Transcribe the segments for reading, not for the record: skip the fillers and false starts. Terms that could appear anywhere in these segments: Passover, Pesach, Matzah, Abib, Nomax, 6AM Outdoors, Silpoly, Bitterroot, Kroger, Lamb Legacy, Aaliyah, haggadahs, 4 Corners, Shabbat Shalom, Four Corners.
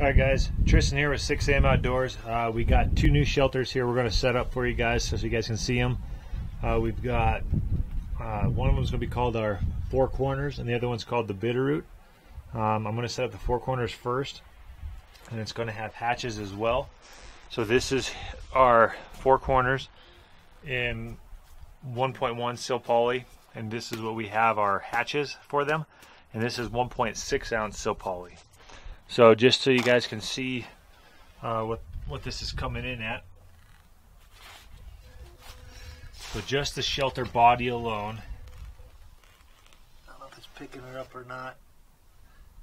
Alright guys, Tristan here with 6AM Outdoors. We got two new shelters here we're going to set up for you guys so you guys can see them. We've got, one of them is going to be called our Four Corners and the other one's called the Bitterroot. I'm going to set up the Four Corners first, and it's going to have hatches as well. So this is our Four Corners in 1.1 Silpoly, and this is what we have our hatches for them, and this is 1.6 ounce Silpoly. So just so you guys can see what this is coming in at. So just the shelter body alone, I don't know if it's picking it up or not,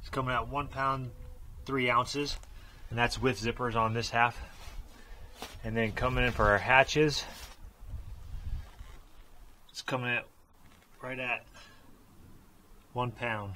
it's coming at 1 pound 3 ounces, and that's with zippers on this half. And then coming in for our hatches, it's coming at right at 1 pound.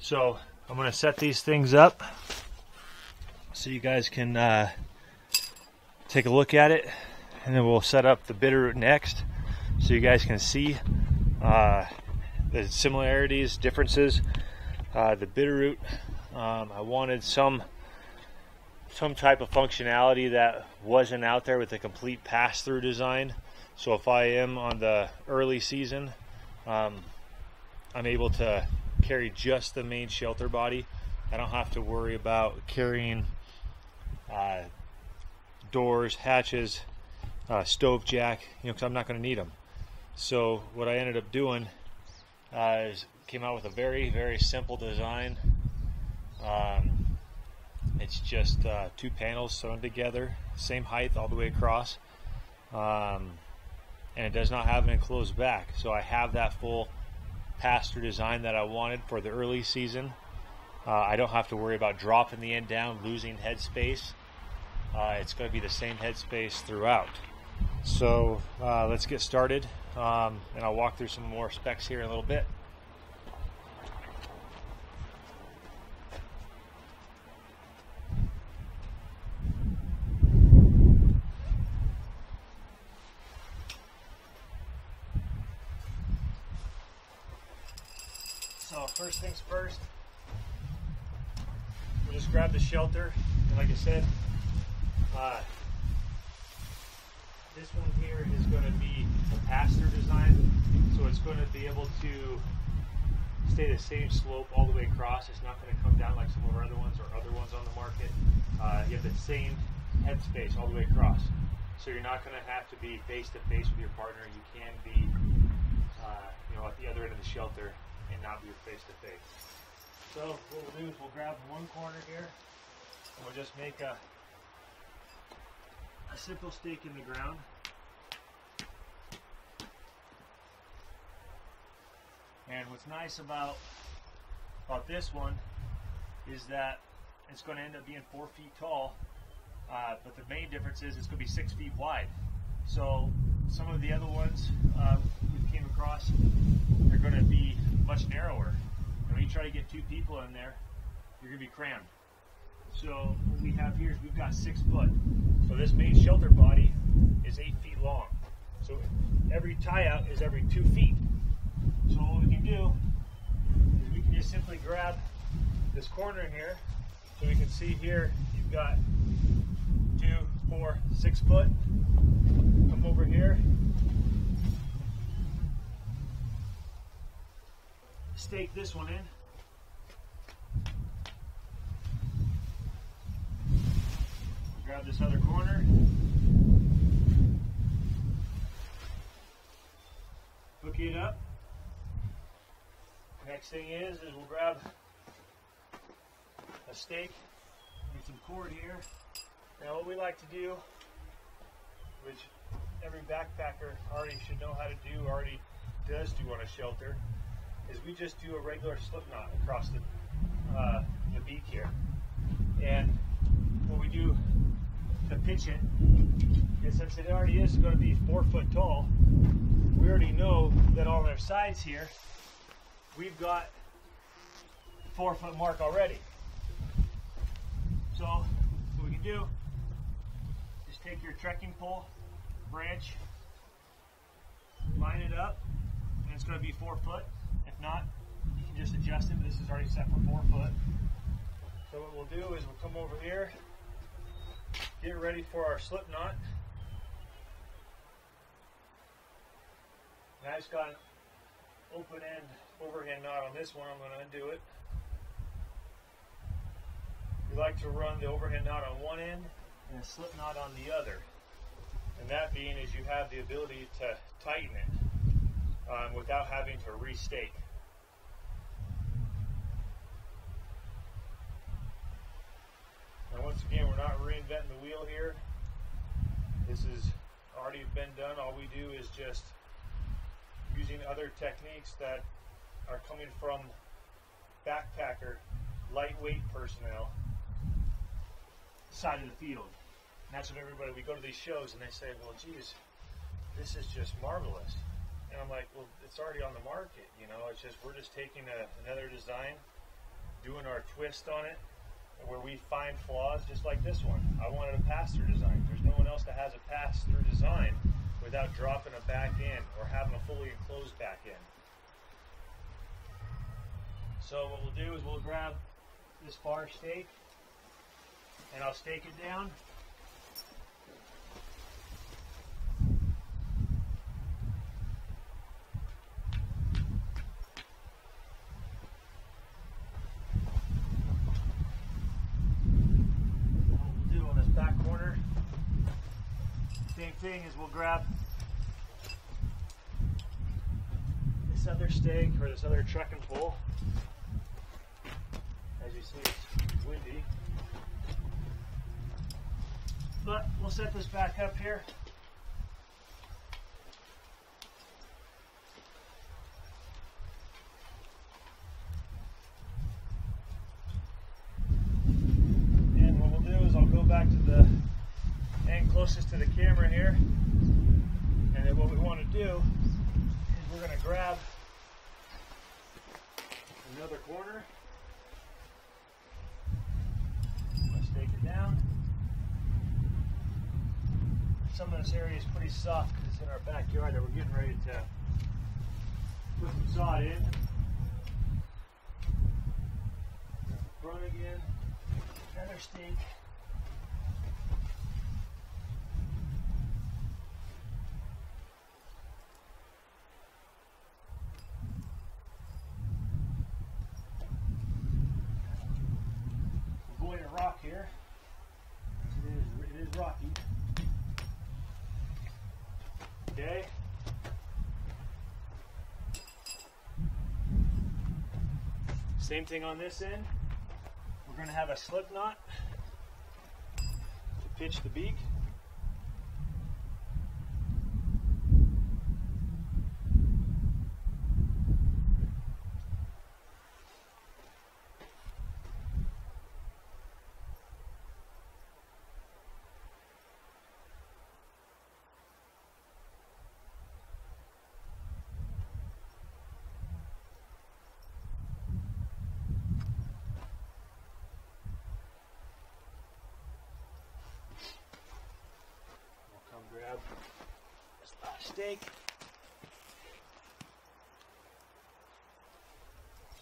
So I'm going to set these things up so you guys can take a look at it, and then we'll set up the Bitterroot next so you guys can see the similarities, differences. The Bitterroot, I wanted some type of functionality that wasn't out there with a complete pass-through design. So if I am on the early season, I'm able to carry just the main shelter body. I don't have to worry about carrying doors, hatches, stove jack, because I'm not going to need them. So what I ended up doing is came out with a very, very simple design. It's just two panels sewn together, same height all the way across, and it does not have an enclosed back, so I have that full pass-through design that I wanted for the early season. I don't have to worry about dropping the end down, losing headspace. It's going to be the same headspace throughout. So let's get started, and I'll walk through some more specs here in a little bit. First things first, we'll just grab the shelter, and like I said, this one here is going to be a pass-through design, so it's going to be able to stay the same slope all the way across. It's not going to come down like some of our other ones or other ones on the market. You have the same head space all the way across, so you're not going to have to be face-to-face with your partner. You can be at the other end of the shelter and not be face-to-face. So what we'll do is we'll grab one corner here, and we'll just make a simple stake in the ground. And what's nice about this one is that it's going to end up being 4 feet tall, but the main difference is it's going to be 6 feet wide. So some of the other ones we came across, they're going to be much narrower, and when you try to get two people in there, you're going to be crammed. So what we have here is we've got 6 foot. So this main shelter body is 8 feet long. So every tie out is every 2 feet. So what we can do is we can just simply grab this corner here. So we can see here you've got 2, 4, 6 foot. Come over here. Stake this one in. Grab this other corner. Hook it up. Next thing is we'll grab a stake and some cord here. Now what we like to do, which every backpacker already should know how to do, already does do on a shelter, is we just do a regular slip knot across the beak here. And what we do to pitch it is, since it already is going to be 4 foot tall, we already know that on their sides here we've got the 4 foot mark already. So what we can do is take your trekking pole branch, line it up, and it's going to be 4 foot. Not, you can just adjust it, but this is already set for 4 foot. So what we'll do is we'll come over here, get ready for our slip knot. And I just got an open end overhand knot on this one. I'm going to undo it. We like to run the overhand knot on one end and a slip knot on the other. And that being is you have the ability to tighten it without having to restake. Now once again, we're not reinventing the wheel here. This has already been done. All we do is just using other techniques that are coming from backpacker, lightweight personnel side of the field. And that's what everybody, we go to these shows and they say, well, geez, this is just marvelous. And I'm like, well, it's already on the market, you know, it's just, we're just taking another design, doing our twist on it, where we find flaws just like this one. I wanted a pass-through design. There's no one else that has a pass-through design without dropping a back end or having a fully enclosed back end. So what we'll do is we'll grab this bar stake and I'll stake it down. Thing is we'll grab this other stake or this other trekking pole. As you see, it's windy, but we'll set this back up here. And what we'll do is I'll go back to the closest to the camera here, and then what we want to do is we're going to grab another corner, let's take it down. Some of this area is pretty soft because it's in our backyard that we're getting ready to put some sod in. Run again, another stake. Here. It is rocky. Okay. Same thing on this end. We're going to have a slip knot to pitch the beak. This last stake.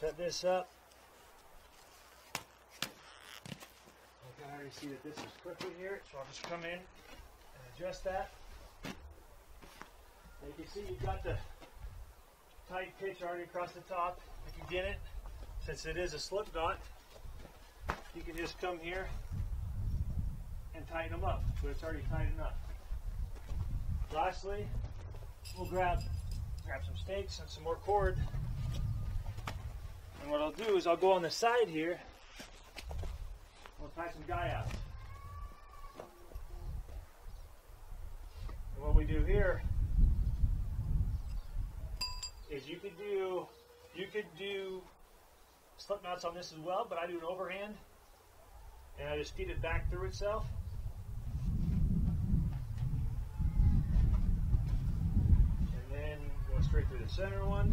Set this up. I can already see that this is crooked here, so I'll just come in and adjust that. And you can see you've got the tight pitch already across the top. If you get it, since it is a slip knot, you can just come here and tighten them up, but it's already tightened up. Lastly, we'll grab some stakes and some more cord. And what I'll do is I'll go on the side here. We'll tie some guy out. And what we do here is you could do slip knots on this as well, but I do an overhand and I just feed it back through itself. Straight through the center one.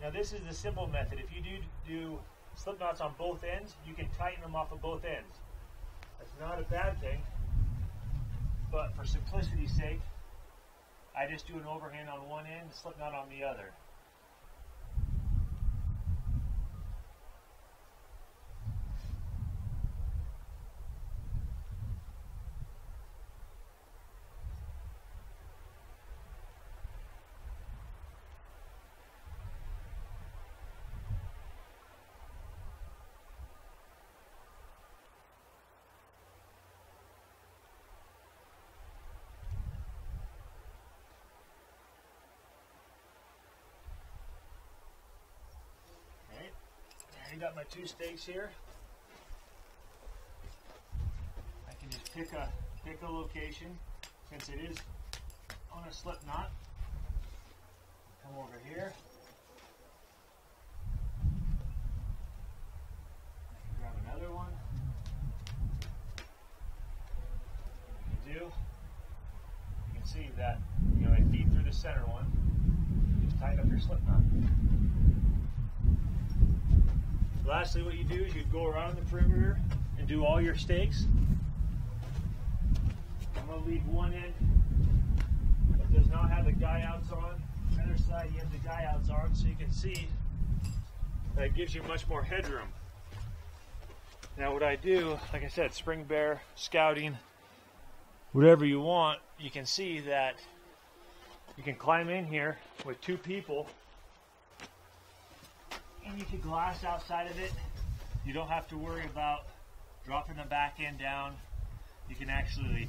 Now this is the simple method. If you do slip knots on both ends, you can tighten them off of both ends. That's not a bad thing, but for simplicity's sake, I just do an overhand on one end, slip knot on the other. got my two stakes here. I can just pick a location. Since it is on a slip knot, come over here. I can grab another one. What you do, you can see that, you know, I feed through the center one, you just tighten up your slip knot. Lastly, what you do is you go around the perimeter and do all your stakes. I'm going to leave one end that does not have the guy outs on. The other side, you have the guy outs on, so you can see that it gives you much more headroom. Now, what I do, like I said, spring bear, scouting, whatever you want, you can see that you can climb in here with two people. And you can glass outside of it. You don't have to worry about dropping the back end down. You can actually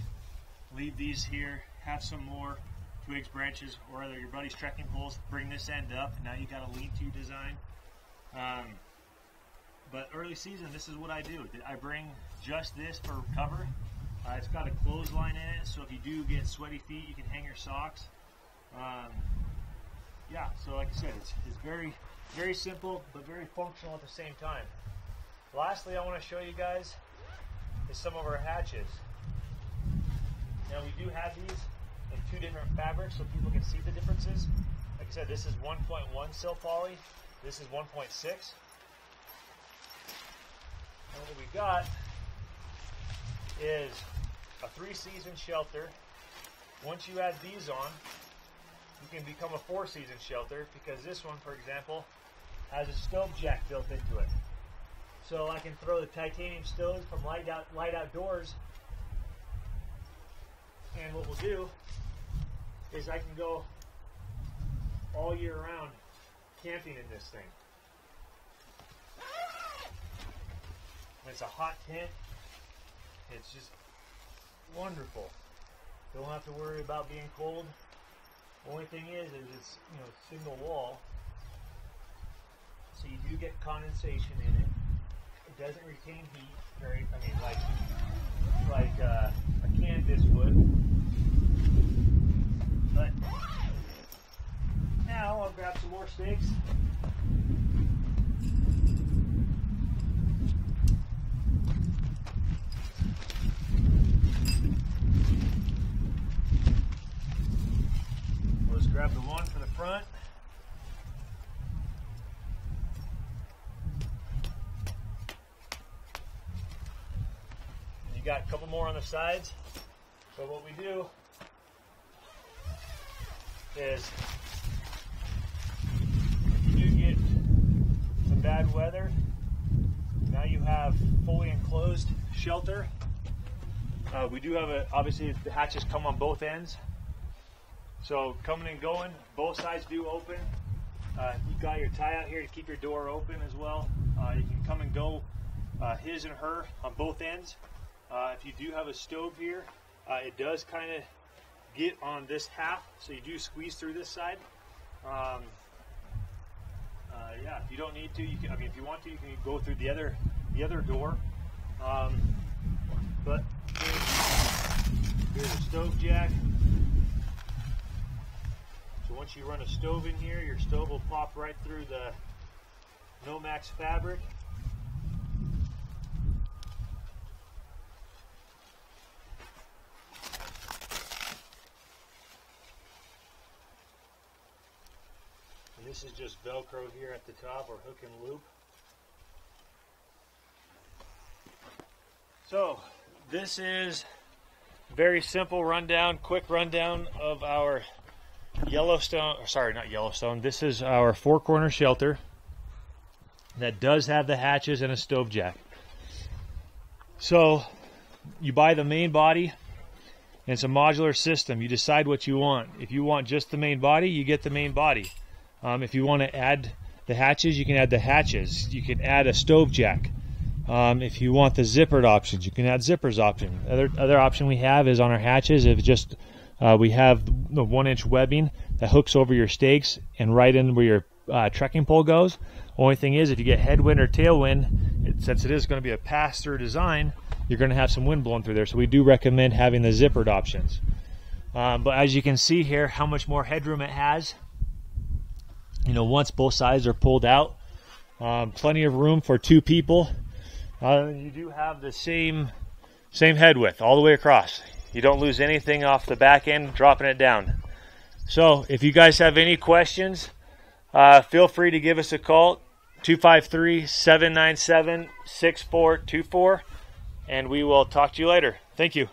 leave these here, have some more twigs, branches, or other your buddy's trekking poles, bring this end up. Now you got a lean-to design. But early season, this is what I do. I bring just this for cover. It's got a clothesline in it, so if you do get sweaty feet, you can hang your socks. Yeah, so like I said, it's very, very simple, but very functional at the same time. Lastly, I want to show you guys is some of our hatches. Now, we do have these in two different fabrics so people can see the differences. Like I said, this is 1.1 Silpoly, this is 1.6. And what we got is a 3-season shelter. Once you add these on, you can become a 4-season shelter, because this one, for example, has a stove jack built into it. So I can throw the titanium stoves from Light Outdoors, and what we'll do is I can go all year round camping in this thing. It's a hot tent. It's just wonderful. Don't have to worry about being cold. Only thing is it's, you know, single wall, so you do get condensation in it. It doesn't retain heat very, like a canvas would. But now I'll grab some more sticks. Grab the one for the front. And you got a couple more on the sides. So what we do is, if you do get some bad weather, now you have fully enclosed shelter. We do have obviously the hatches come on both ends. So coming and going, both sides do open. You got your tie out here to keep your door open as well. You can come and go his and her on both ends. If you do have a stove here, it does kind of get on this half, so you do squeeze through this side. Yeah, if you don't need to, you can. I mean, if you want to, you can go through the other door. But here's a stove jack. Once you run a stove in here, your stove will pop right through the Nomax fabric. And this is just Velcro here at the top, or hook and loop. So this is very simple rundown, quick rundown of our this is our Four Corner shelter that does have the hatches and a stove jack. So you buy the main body, and it's a modular system. You decide what you want. If you want just the main body, you get the main body. If you want to add the hatches, you can add the hatches. You can add a stove jack. If you want the zippered options, you can add zippers option. Other option we have is on our hatches, if just we have the 1-inch webbing that hooks over your stakes and right in where your trekking pole goes. Only thing is, if you get headwind or tailwind, since it is going to be a pass-through design, you're going to have some wind blowing through there. So we do recommend having the zippered options. But as you can see here, how much more headroom it has. You know, once both sides are pulled out, plenty of room for two people. You do have the same head width all the way across. You don't lose anything off the back end dropping it down. So if you guys have any questions, feel free to give us a call, 253-797-6424, and we will talk to you later. Thank you.